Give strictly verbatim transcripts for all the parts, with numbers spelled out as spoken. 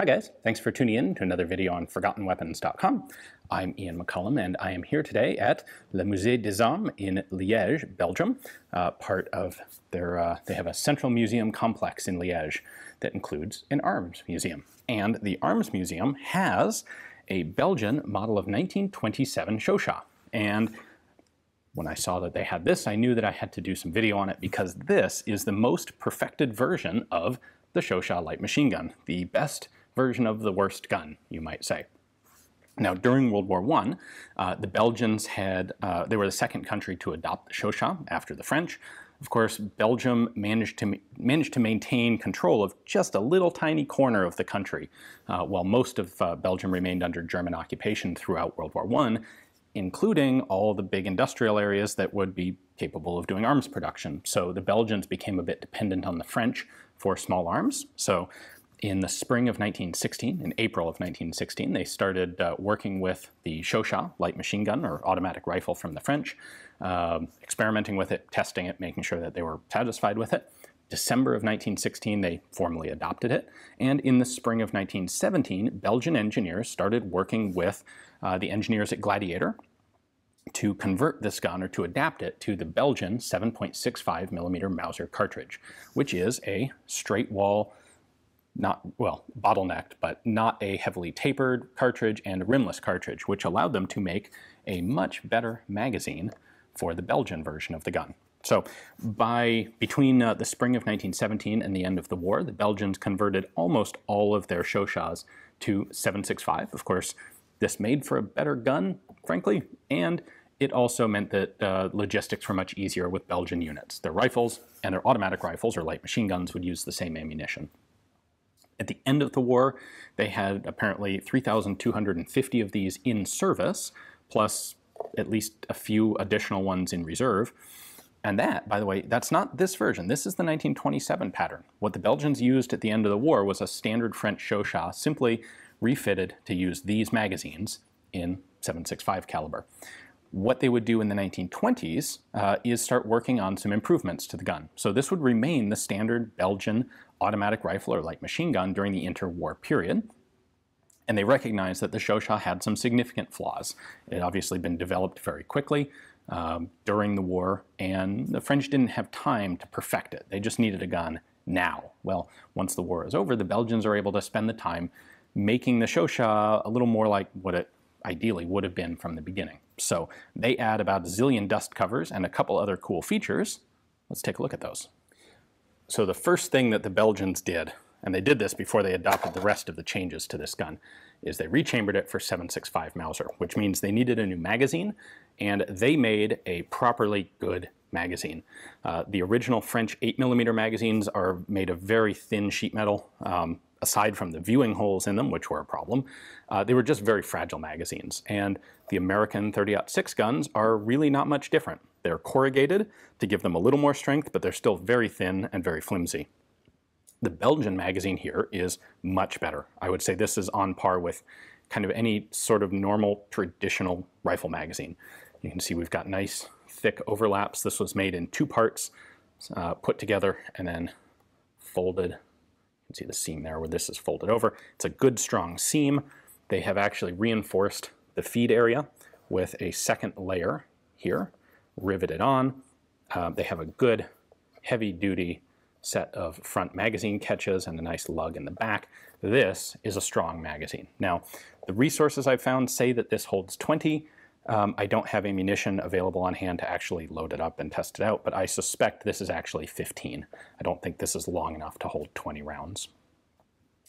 Hi guys, thanks for tuning in to another video on forgotten weapons dot com. I'm Ian McCollum and I am here today at Le Musée des Armes in Liège, Belgium. Uh, part of their, uh, they have a central museum complex in Liège that includes an arms museum. And the arms museum has a Belgian model of nineteen twenty-seven Chauchat. And when I saw that they had this, I knew that I had to do some video on it because this is the most perfected version of the Chauchat light machine gun, the best version of the worst gun, you might say. Now, during World War One, uh, the Belgians had, uh, they were the second country to adopt the Chauchat after the French. Of course, Belgium managed to, managed to maintain control of just a little tiny corner of the country, uh, while most of uh, Belgium remained under German occupation throughout World War One, including all the big industrial areas that would be capable of doing arms production. So the Belgians became a bit dependent on the French for small arms. So in the spring of nineteen sixteen, in April of nineteen sixteen, they started uh, working with the Chauchat light machine gun or automatic rifle from the French, uh, experimenting with it, testing it, making sure that they were satisfied with it. December of nineteen sixteen, they formally adopted it. And in the spring of nineteen seventeen, Belgian engineers started working with uh, the engineers at Gladiator to convert this gun or to adapt it to the Belgian seven point six five millimeter Mauser cartridge, which is a straight wall, not, well, bottlenecked, but not a heavily tapered cartridge, and a rimless cartridge, which allowed them to make a much better magazine for the Belgian version of the gun. So by between uh, the spring of nineteen seventeen and the end of the war, the Belgians converted almost all of their Chauchats to seven six five. Of course, this made for a better gun, frankly, and it also meant that uh, logistics were much easier with Belgian units. Their rifles and their automatic rifles or light machine guns would use the same ammunition. At the end of the war, they had apparently three thousand two hundred fifty of these in service, plus at least a few additional ones in reserve. And that, by the way, that's not this version. This is the nineteen twenty-seven pattern. What the Belgians used at the end of the war was a standard French Chauchat, simply refitted to use these magazines in seven six five caliber. What they would do in the nineteen twenties uh, is start working on some improvements to the gun. So this would remain the standard Belgian automatic rifle or light machine gun during the interwar period. And they recognized that the Chauchat had some significant flaws. It had obviously been developed very quickly um, during the war, and the French didn't have time to perfect it. They just needed a gun now. Well, once the war is over, the Belgians are able to spend the time making the Chauchat a little more like what it ideally would have been from the beginning. So they add about a zillion dust covers and a couple other cool features. Let's take a look at those. So the first thing that the Belgians did, and they did this before they adopted the rest of the changes to this gun, is they rechambered it for seven six five Mauser, which means they needed a new magazine, and they made a properly good magazine. Uh, the original French eight millimeter magazines are made of very thin sheet metal. Um, aside from the viewing holes in them, which were a problem, uh, they were just very fragile magazines. And the American thirty aught six guns are really not much different. They're corrugated to give them a little more strength, but they're still very thin and very flimsy. The Belgian magazine here is much better. I would say this is on par with kind of any sort of normal traditional rifle magazine. You can see we've got nice thick overlaps. This was made in two parts, uh, put together and then folded. You can see the seam there where this is folded over. It's a good strong seam. They have actually reinforced the feed area with a second layer here, riveted on. Uh, they have a good heavy duty set of front magazine catches and a nice lug in the back. This is a strong magazine. Now, the resources I've found say that this holds twenty. Um, I don't have ammunition available on hand to actually load it up and test it out, but I suspect this is actually fifteen. I don't think this is long enough to hold twenty rounds.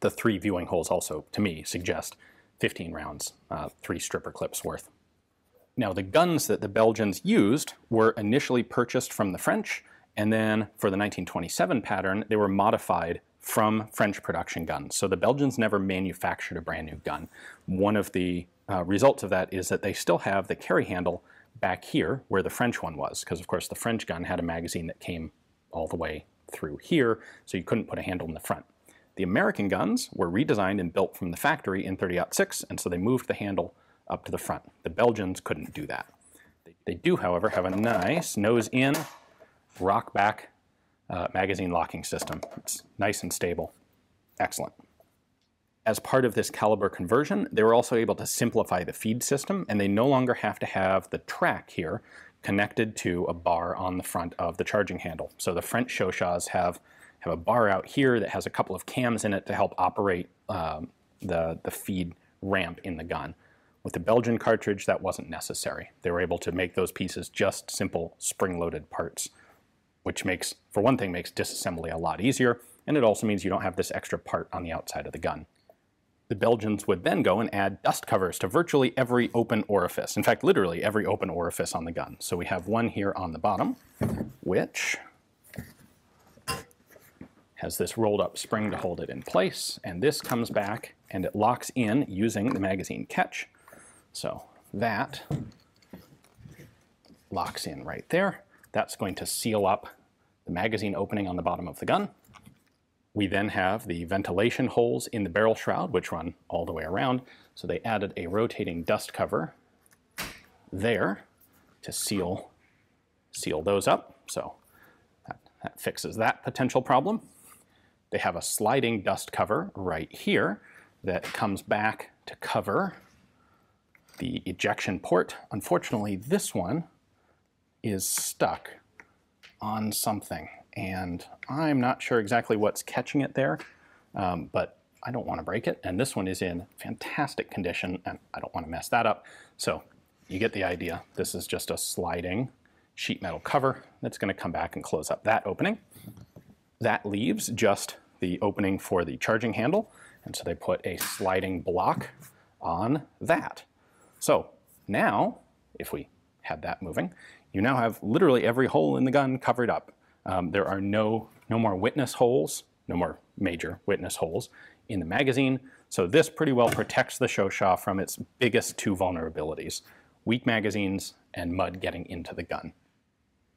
The three viewing holes also, to me, suggest fifteen rounds, uh, three stripper clips worth. Now, the guns that the Belgians used were initially purchased from the French, and then for the nineteen twenty-seven pattern, they were modified from French production guns. So the Belgians never manufactured a brand new gun. One of the Uh, results of that is that they still have the carry handle back here where the French one was, because of course the French gun had a magazine that came all the way through here, so you couldn't put a handle in the front. The American guns were redesigned and built from the factory in thirty aught six, and so they moved the handle up to the front. The Belgians couldn't do that. They, they do, however, have a nice nose-in, rock-back uh, magazine locking system. It's nice and stable. Excellent. as part of this caliber conversion, they were also able to simplify the feed system, and they no longer have to have the track here connected to a bar on the front of the charging handle. So the French Chauchats have, have a bar out here that has a couple of cams in it to help operate um, the, the feed ramp in the gun. With the Belgian cartridge, that wasn't necessary. They were able to make those pieces just simple spring-loaded parts, which makes, for one thing, makes disassembly a lot easier, and it also means you don't have this extra part on the outside of the gun. The Belgians would then go and add dust covers to virtually every open orifice. In fact, literally every open orifice on the gun. So we have one here on the bottom, which has this rolled up spring to hold it in place. And this comes back and it locks in using the magazine catch. So that locks in right there. That's going to seal up the magazine opening on the bottom of the gun. We then have the ventilation holes in the barrel shroud, which run all the way around. So they added a rotating dust cover there to seal, seal those up. So that, that fixes that potential problem. They have a sliding dust cover right here that comes back to cover the ejection port. Unfortunately, this one is stuck on something, and I'm not sure exactly what's catching it there, um, but I don't want to break it, and this one is in fantastic condition and I don't want to mess that up. So you get the idea. This is just a sliding sheet metal cover that's going to come back and close up that opening. That leaves just the opening for the charging handle, and so they put a sliding block on that. So now, if we had that moving, you now have literally every hole in the gun covered up. Um, there are no, no more witness holes, no more major witness holes in the magazine. So this pretty well protects the Chauchat from its biggest two vulnerabilities, weak magazines and mud getting into the gun.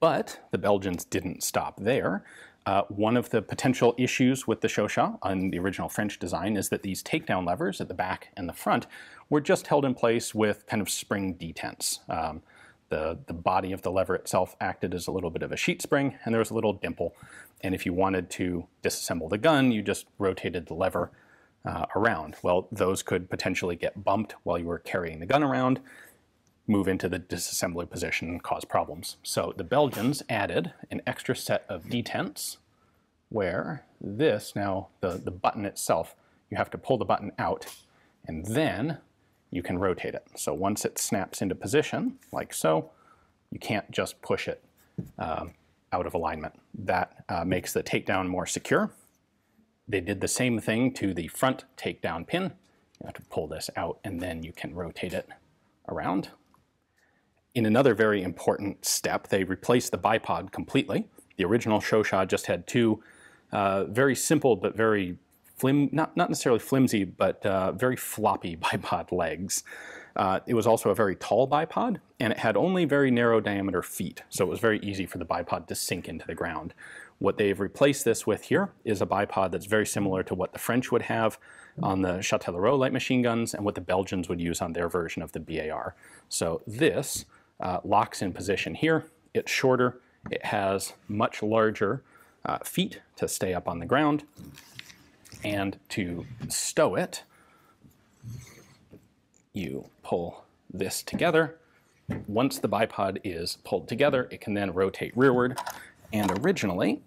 But the Belgians didn't stop there. Uh, one of the potential issues with the Chauchat on the original French design is that these takedown levers at the back and the front were just held in place with kind of spring detents. Um, The, the body of the lever itself acted as a little bit of a sheet spring, and there was a little dimple. And if you wanted to disassemble the gun, you just rotated the lever uh, around. Well, those could potentially get bumped while you were carrying the gun around, move into the disassembly position, and cause problems. So the Belgians added an extra set of detents where this, now the, the button itself, you have to pull the button out, and then you can rotate it. So once it snaps into position, like so, you can't just push it um, out of alignment. That uh, makes the takedown more secure. They did the same thing to the front takedown pin. You have to pull this out and then you can rotate it around. In another very important step, they replaced the bipod completely. The original Chauchat just had two uh, very simple but very Flim, not, not necessarily flimsy, but uh, very floppy bipod legs. Uh, it was also a very tall bipod, and it had only very narrow diameter feet, so it was very easy for the bipod to sink into the ground. What they've replaced this with here is a bipod that's very similar to what the French would have on the Châtellerault light machine guns and what the Belgians would use on their version of the B A R. So this uh, locks in position here. It's shorter. It has much larger uh, feet to stay up on the ground. And to stow it, you pull this together. Once the bipod is pulled together, it can then rotate rearward. And originally,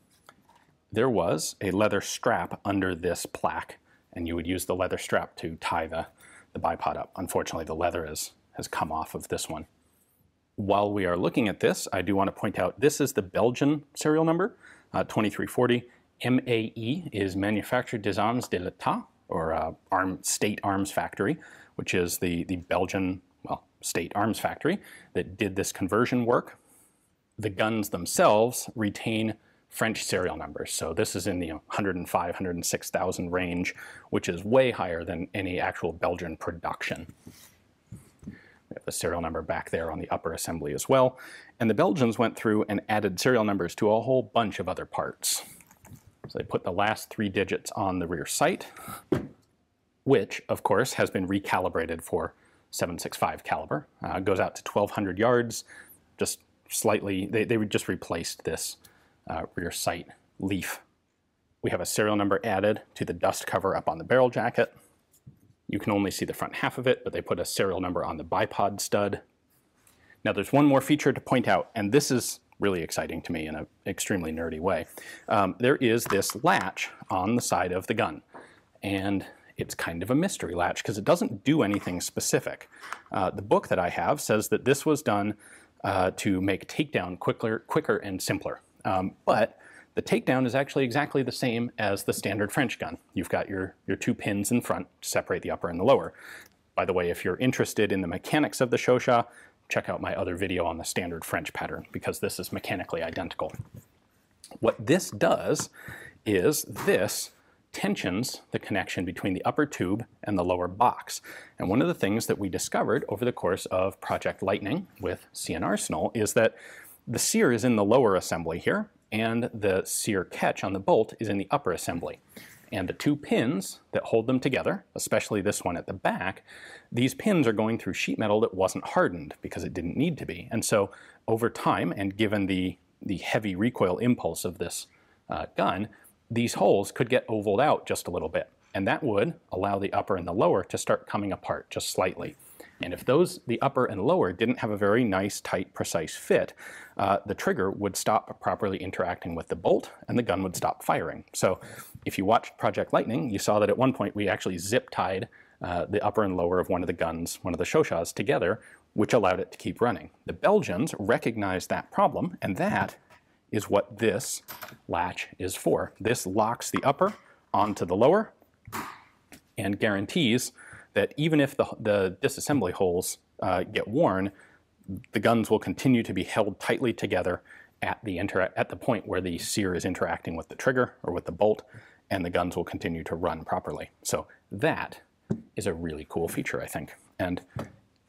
there was a leather strap under this plaque, and you would use the leather strap to tie the, the bipod up. Unfortunately, the leather is, has come off of this one. While we are looking at this, I do want to point out this is the Belgian serial number, uh, twenty-three forty. M A E is Manufacture des Armes de l'État, or uh, arm, State Arms Factory, which is the, the Belgian, well, State Arms Factory that did this conversion work. The guns themselves retain French serial numbers, so this is in the you know, one hundred five, one hundred six thousand range, which is way higher than any actual Belgian production. We have the serial number back there on the upper assembly as well, and the Belgians went through and added serial numbers to a whole bunch of other parts. So they put the last three digits on the rear sight, which, of course, has been recalibrated for seven six five caliber. Uh, goes out to twelve hundred yards, just slightly, they, they just replaced this uh, rear sight leaf. We have a serial number added to the dust cover up on the barrel jacket. You can only see the front half of it, but they put a serial number on the bipod stud. Now there's one more feature to point out, and this is really exciting to me in an extremely nerdy way. Um, there is this latch on the side of the gun, and it's kind of a mystery latch because it doesn't do anything specific. Uh, the book that I have says that this was done uh, to make takedown quicker, quicker and simpler. Um, but the takedown is actually exactly the same as the standard French gun. You've got your, your two pins in front to separate the upper and the lower. By the way, if you're interested in the mechanics of the Chauchat, check out my other video on the standard French pattern because this is mechanically identical. What this does is this tensions the connection between the upper tube and the lower box. And one of the things that we discovered over the course of Project Lightning with C N Arsenal is that the sear is in the lower assembly here, and the sear catch on the bolt is in the upper assembly. And the two pins that hold them together, especially this one at the back, these pins are going through sheet metal that wasn't hardened because it didn't need to be. And so over time, and given the, the heavy recoil impulse of this uh, gun, these holes could get ovaled out just a little bit. And that would allow the upper and the lower to start coming apart just slightly. And if those, the upper and lower, didn't have a very nice, tight, precise fit, uh, the trigger would stop properly interacting with the bolt and the gun would stop firing. So if you watched Project Lightning, you saw that at one point we actually zip-tied uh, the upper and lower of one of the guns, one of the Chauchats, together, which allowed it to keep running. The Belgians recognized that problem, and that is what this latch is for. This locks the upper onto the lower and guarantees that even if the, the disassembly holes uh, get worn, the guns will continue to be held tightly together at the, at the point where the sear is interacting with the trigger or with the bolt, and the guns will continue to run properly. So that is a really cool feature, I think. And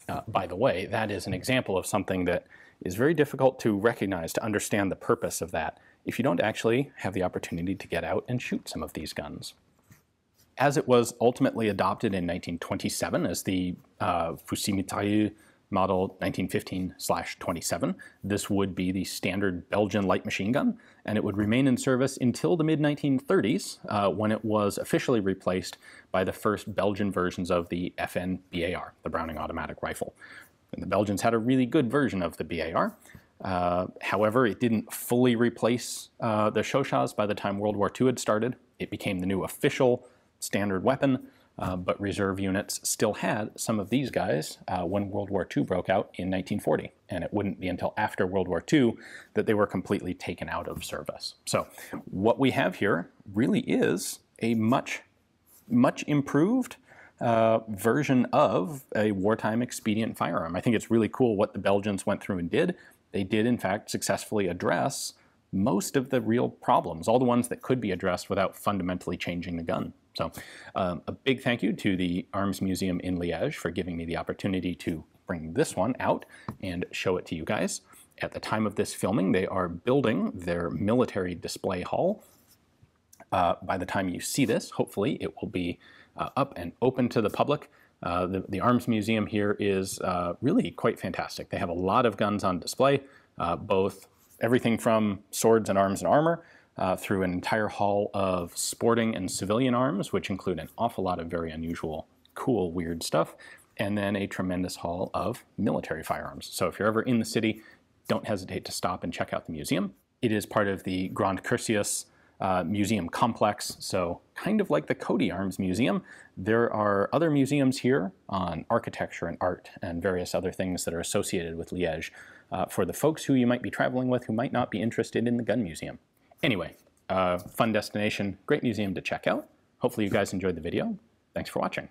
uh, by the way, that is an example of something that is very difficult to recognize, to understand the purpose of that, if you don't actually have the opportunity to get out and shoot some of these guns. As it was ultimately adopted in nineteen twenty-seven as the uh, Fusil Mitrailleur Model nineteen fifteen dash twenty-seven, this would be the standard Belgian light machine gun, and it would remain in service until the mid nineteen thirties, uh, when it was officially replaced by the first Belgian versions of the F N B A R, the Browning Automatic Rifle. And the Belgians had a really good version of the B A R. Uh, however, it didn't fully replace uh, the Chauchats by the time World War Two had started. It became the new official standard weapon, uh, but reserve units still had some of these guys uh, when World War Two broke out in nineteen forty, and it wouldn't be until after World War Two that they were completely taken out of service. So what we have here really is a much, much improved uh, version of a wartime expedient firearm. I think it's really cool what the Belgians went through and did. They did, in fact, successfully address most of the real problems, all the ones that could be addressed without fundamentally changing the gun. So um, a big thank you to the Arms Museum in Liège for giving me the opportunity to bring this one out and show it to you guys. At the time of this filming, they are building their military display hall. Uh, by the time you see this, hopefully it will be uh, up and open to the public. Uh, the, the Arms Museum here is uh, really quite fantastic. They have a lot of guns on display, uh, both everything from swords and arms and armor, Uh, through an entire hall of sporting and civilian arms, which include an awful lot of very unusual, cool, weird stuff, and then a tremendous hall of military firearms. So if you're ever in the city, don't hesitate to stop and check out the museum. It is part of the Grand Curtius uh, museum complex, so kind of like the Cody Arms Museum, there are other museums here on architecture and art and various other things that are associated with Liège uh, for the folks who you might be traveling with who might not be interested in the gun museum. Anyway, uh, fun destination, great museum to check out. Hopefully you guys enjoyed the video. Thanks for watching.